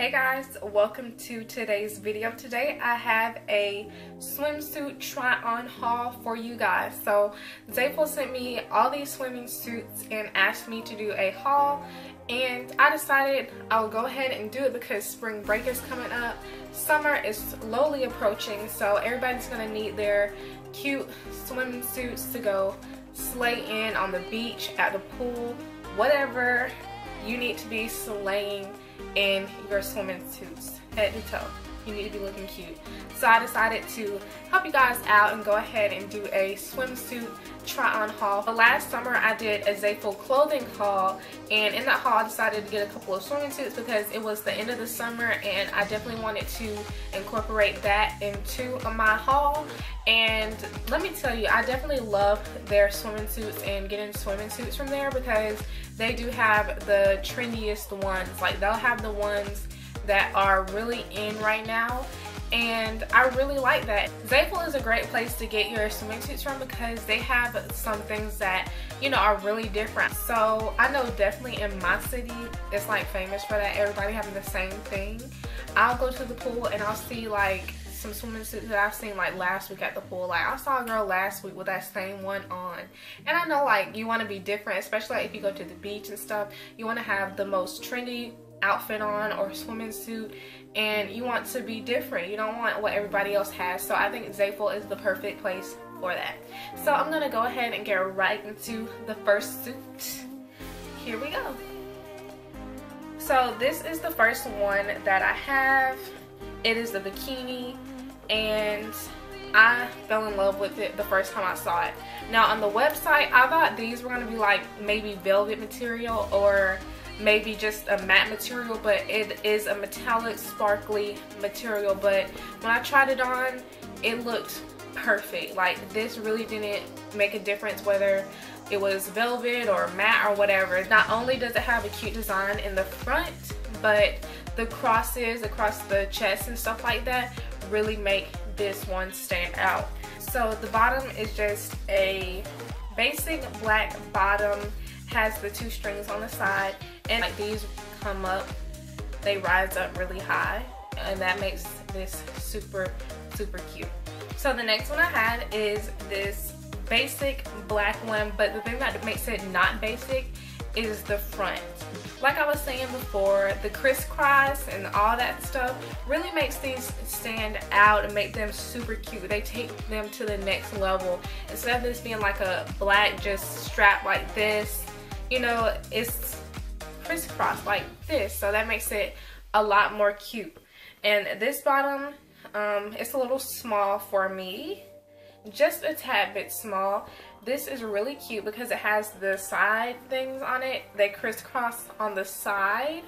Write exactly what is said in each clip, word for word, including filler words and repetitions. Hey guys, welcome to today's video. Today I have a swimsuit try on haul for you guys. So Zaful sent me all these swimming suits and asked me to do a haul, and I decided I'll go ahead and do it because spring break is coming up, summer is slowly approaching, so everybody's gonna need their cute swimming suits to go slay in on the beach, at the pool, whatever. You need to be slaying in your swimming suits, head to toe. You need to be looking cute. So I decided to help you guys out and go ahead and do a swimsuit try on haul. But last summer I did a Zaful clothing haul, and in that haul I decided to get a couple of swimming suits because it was the end of the summer and I definitely wanted to incorporate that into my haul. And let me tell you, I definitely love their swimming suits and getting swimming suits from there because they do have the trendiest ones. Like, they'll have the ones that are really in right now, and I really like that. Zaful is a great place to get your swimming suits from because they have some things that, you know, are really different. So I know definitely in my city it's like famous for that, everybody having the same thing. I'll go to the pool and I'll see like some swimming suits that I've seen like last week at the pool. Like, I saw a girl last week with that same one on, and I know like you want to be different, especially like if you go to the beach and stuff. You want to have the most trendy outfit on or swimming suit, and you want to be different. You don't want what everybody else has. So I think Zaful is the perfect place for that. So I'm gonna go ahead and get right into the first suit. Here we go. So this is the first one that I have. It is the bikini, and I fell in love with it the first time I saw it. Now on the website I thought these were gonna be like maybe velvet material or maybe just a matte material, but it is a metallic sparkly material. But when I tried it on, it looked perfect. Like, this really didn't make a difference whether it was velvet or matte or whatever. Not only does it have a cute design in the front, but the crosses across the chest and stuff like that really make this one stand out. So the bottom is just a basic black bottom, has the two strings on the side, and like these come up, they rise up really high, and that makes this super super cute. So the next one I had is this basic black one, but the thing that makes it not basic is the front. Like I was saying before, the crisscross and all that stuff really makes these stand out and make them super cute. They take them to the next level. Instead of this being like a black just strap like this, you know, it's crisscross like this, so that makes it a lot more cute. And this bottom, um, it's a little small for me, just a tad bit small. This is really cute because it has the side things on it. They crisscross on the side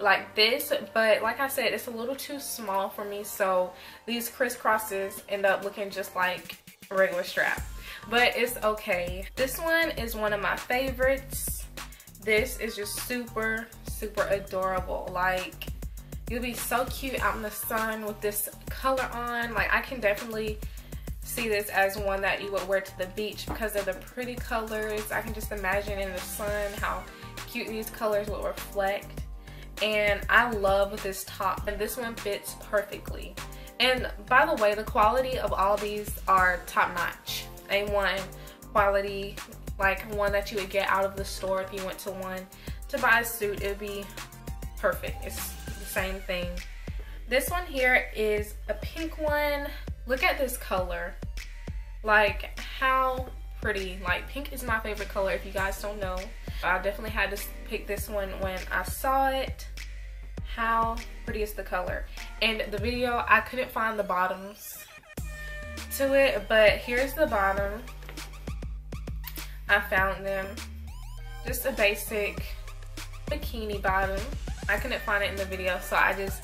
like this, but like I said, it's a little too small for me, so these crisscrosses end up looking just like a regular strap. But it's okay. This one is one of my favorites. This is just super, super adorable. Like, you'll be so cute out in the sun with this color on. Like, I can definitely see this as one that you would wear to the beach because of the pretty colors. I can just imagine in the sun how cute these colors will reflect. And I love this top, and this one fits perfectly. And by the way, the quality of all these are top-notch. A one quality, like one that you would get out of the store if you went to one to buy a suit. It would be perfect. It's the same thing. This one here is a pink one. Look at this color. Like, how pretty. Like, pink is my favorite color if you guys don't know. I definitely had to pick this one when I saw it. How pretty is the color? And the video, I couldn't find the bottoms to it, but here's the bottom. I found them. Just a basic bikini bottom. I couldn't find it in the video, so I just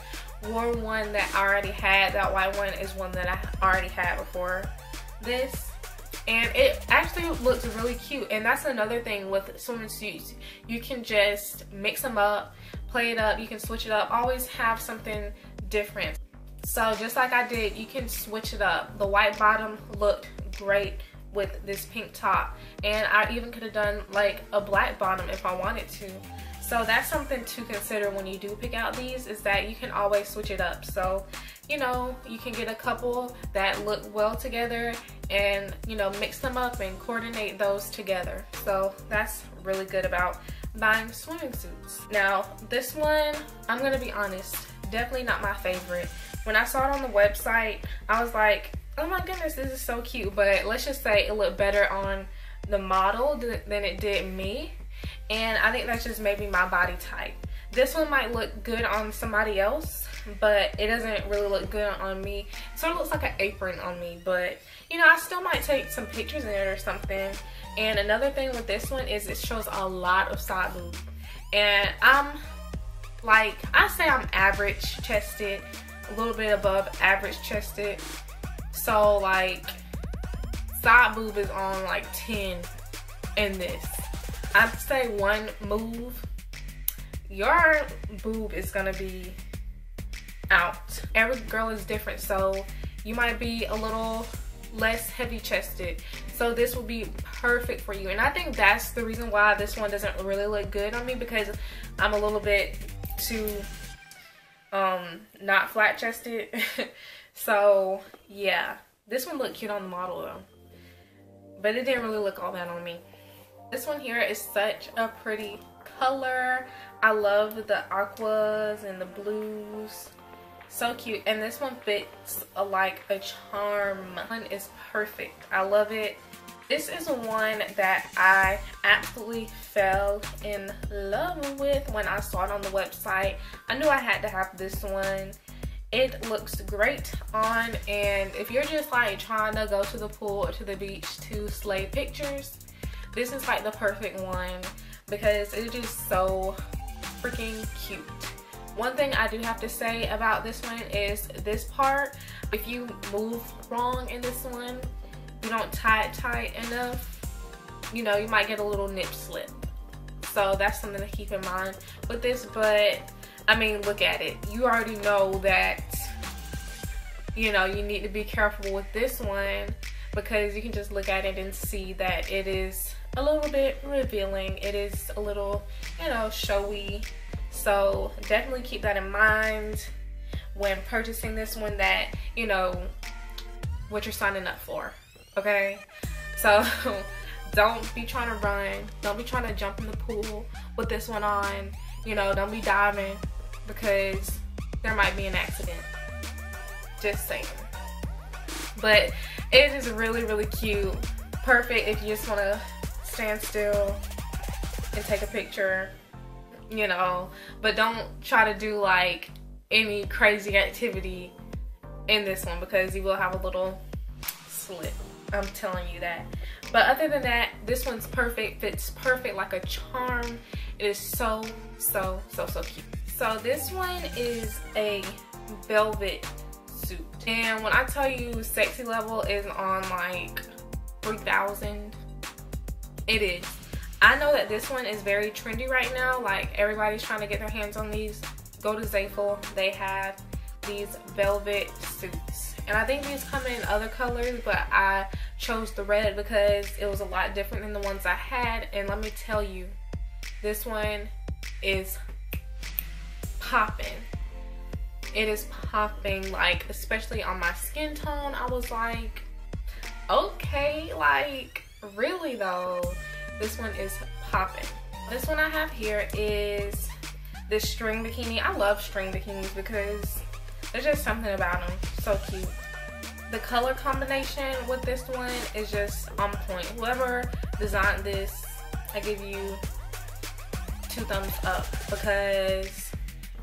wore one that I already had. That white one is one that I already had before this, and it actually looks really cute. And that's another thing with swimming suits, you can just mix them up, play it up, you can switch it up, always have something different. So just like I did, you can switch it up. The white bottom looked great with this pink top, and I even could have done like a black bottom if I wanted to. So that's something to consider when you do pick out these, is that you can always switch it up. So, you know, you can get a couple that look well together and, you know, mix them up and coordinate those together. So that's really good about buying swimming suits. Now this one, I'm gonna be honest, definitely not my favorite. When I saw it on the website, I was like, oh my goodness, this is so cute, but let's just say it looked better on the model than it did me, and I think that's just maybe my body type. This one might look good on somebody else, but it doesn't really look good on me. It sort of looks like an apron on me, but you know, I still might take some pictures in it or something. And another thing with this one is it shows a lot of side boob, and I'm like, I say I'm average chested, a little bit above average chested, so like side boob is on like ten in this. I'd say one move, your boob is gonna be out. Every girl is different, so you might be a little less heavy chested, so this will be perfect for you. And I think that's the reason why this one doesn't really look good on me, because I'm a little bit too um not flat chested. So yeah, this one looked cute on the model though, but it didn't really look all that on me. This one here is such a pretty color. I love the aquas and the blues, so cute. And this one fits a, like a charm. This one is perfect, I love it. This is one that I absolutely fell in love with when I saw it on the website. I knew I had to have this one. It looks great on, and if you're just like trying to go to the pool or to the beach to slay pictures, this is like the perfect one, because it's just so freaking cute. One thing I do have to say about this one is this part. If you move wrong in this one, you don't tie it tight enough, you know, you might get a little nip slip. So that's something to keep in mind with this. But I mean, look at it. You already know that, you know, you need to be careful with this one, because you can just look at it and see that it is a little bit revealing. It is a little, you know, showy. So definitely keep that in mind when purchasing this one, that you know what you're signing up for, okay? So don't be trying to run, don't be trying to jump in the pool with this one on, you know, don't be diving, because there might be an accident, just saying. But it is really, really cute, perfect if you just want to stand still and take a picture, you know. But don't try to do like any crazy activity in this one, because you will have a little slip, I'm telling you that. But other than that, this one's perfect, fits perfect like a charm. It is so, so, so, so cute. So this one is a velvet suit, and when I tell you sexy level is on like three thousand, it is. I know that this one is very trendy right now, like everybody's trying to get their hands on these. Go to Zaful, they have these velvet suits, and I think these come in other colors, but I chose the red because it was a lot different than the ones I had. And let me tell you, this one is popping. It is popping, like especially on my skin tone. I was like, okay, like really though, this one is popping. This one I have here is this string bikini. I love string bikinis because there's just something about them, so cute. The color combination with this one is just on point. Whoever designed this, I give you two thumbs up, because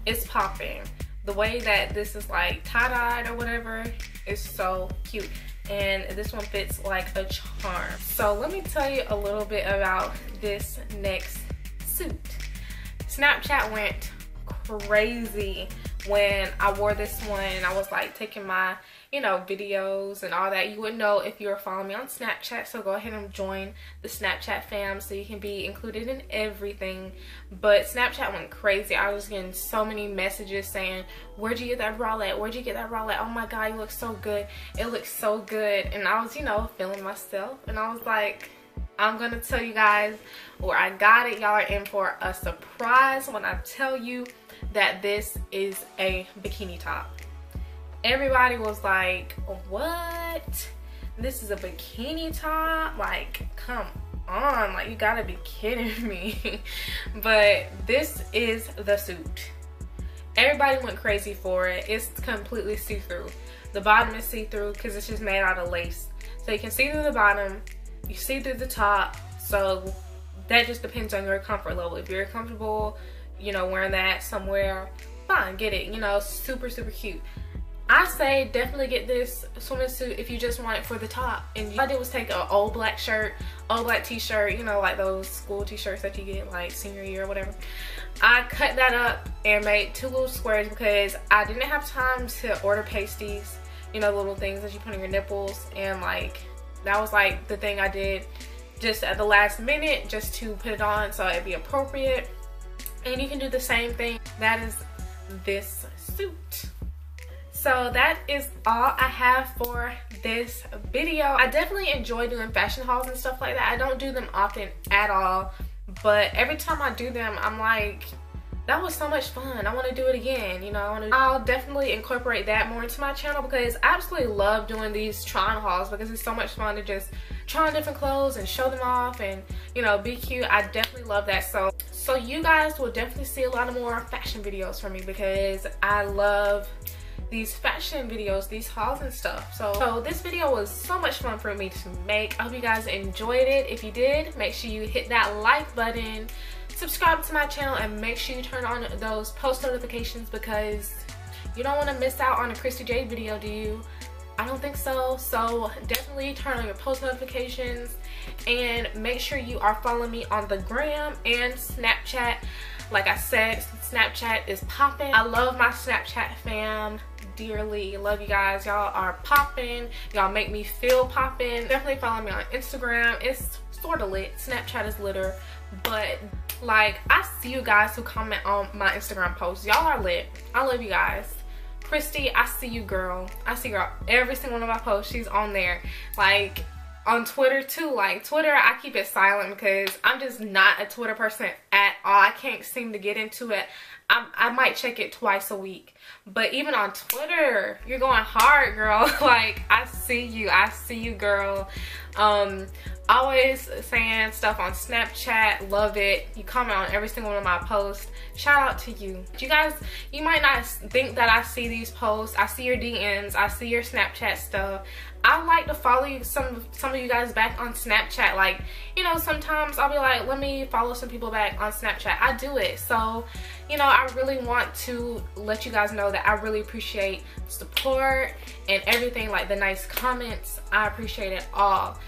it's popping. The way that this is like tie-dyed or whatever is so cute, and this one fits like a charm. So let me tell you a little bit about this next suit. Snapchat went crazy when I wore this one, and I was like taking my, you know, videos and all that. You would know if you were following me on Snapchat, so go ahead and join the Snapchat fam so you can be included in everything. But Snapchat went crazy. I was getting so many messages saying, where'd you get that bralette? Where'd you get that bralette? Oh my god, you look so good, it looks so good. And I was, you know, feeling myself, and I was like, I'm gonna tell you guys where I got it. Y'all are in for a surprise when I tell you that this is a bikini top. Everybody was like, what? This is a bikini top? Like, come on, like, you gotta be kidding me. But this is the suit. Everybody went crazy for it. It's completely see-through. The bottom is see-through because it's just made out of lace. So you can see through the bottom, you see through the top. So that just depends on your comfort level. If you're comfortable, you know, wearing that somewhere, fine, get it. You know, super, super cute. I say definitely get this swimsuit if you just want it for the top. And all I did was take an old black shirt, old black t-shirt, you know, like those school t-shirts that you get like senior year or whatever. I cut that up and made two little squares because I didn't have time to order pasties, you know, little things that you put on your nipples. And like, that was like the thing I did just at the last minute just to put it on so it'd be appropriate. And you can do the same thing. That is this suit. So that is all I have for this video. I definitely enjoy doing fashion hauls and stuff like that. I don't do them often at all, but every time I do them, I'm like, that was so much fun. I want to do it again, you know. I wanna I'll definitely incorporate that more into my channel because I absolutely love doing these try-on hauls because it's so much fun to just try on different clothes and show them off and, you know, be cute. I definitely love that. So, so you guys will definitely see a lot of more fashion videos from me because I love these fashion videos, these hauls and stuff. So, so this video was so much fun for me to make. I hope you guys enjoyed it. If you did, make sure you hit that like button, subscribe to my channel, and make sure you turn on those post notifications because you don't want to miss out on a ChristiJae video, do you? I don't think so. So definitely turn on your post notifications and make sure you are following me on the gram and Snapchat. Like I said, Snapchat is popping. I love my Snapchat fam dearly. Love you guys. Y'all are popping. Y'all make me feel popping. Definitely follow me on Instagram. It's sort of lit. Snapchat is litter. But like, I see you guys who comment on my Instagram posts. Y'all are lit. I love you guys. Christy, I see you, girl. I see her every single one of my posts. She's on there. Like, on Twitter too. Like, Twitter, I keep it silent because I'm just not a Twitter person at all. I can't seem to get into it. I, I might check it twice a week, but even on Twitter, you're going hard, girl. Like, I see you. I see you, girl. Um, always saying stuff on Snapchat. Love it. You comment on every single one of my posts. Shout out to you. You guys, you might not think that I see these posts. I see your D Ms. I see your Snapchat stuff. I like to follow you, some some of you guys back on Snapchat. Like, you know, sometimes I'll be like, let me follow some people back on Snapchat. I do it. So, you know, I really want to let you guys know that I really appreciate support and everything, like the nice comments. I appreciate it all.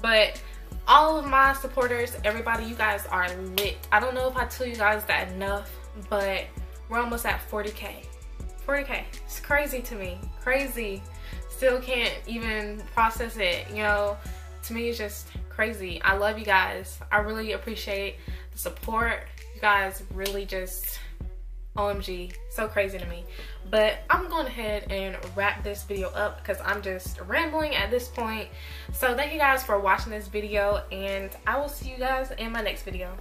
But all of my supporters, everybody, you guys are lit. I don't know if I tell you guys that enough, but we're almost at forty K. forty K. It's crazy to me. Crazy. Still can't even process it, you know. To me, it's just crazy. I love you guys. I really appreciate the support. You guys really just, O M G, so crazy to me. But I'm going ahead and wrap this video up because I'm just rambling at this point. So thank you guys for watching this video, and I will see you guys in my next video.